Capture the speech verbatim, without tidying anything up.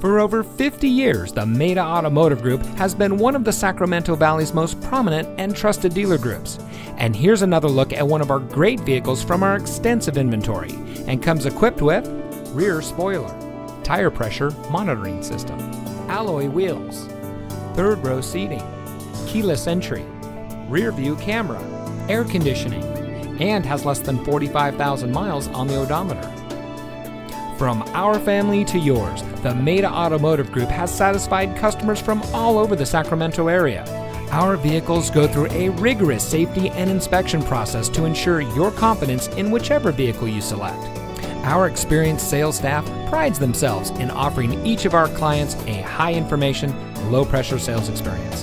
For over fifty years, the Maita Automotive Group has been one of the Sacramento Valley's most prominent and trusted dealer groups. And here's another look at one of our great vehicles from our extensive inventory, and comes equipped with rear spoiler, tire pressure monitoring system, alloy wheels, third row seating, keyless entry, rear view camera, air conditioning, and has less than forty-five thousand miles on the odometer. From our family to yours, the Maita Automotive Group has satisfied customers from all over the Sacramento area. Our vehicles go through a rigorous safety and inspection process to ensure your confidence in whichever vehicle you select. Our experienced sales staff prides themselves in offering each of our clients a high information, low pressure sales experience.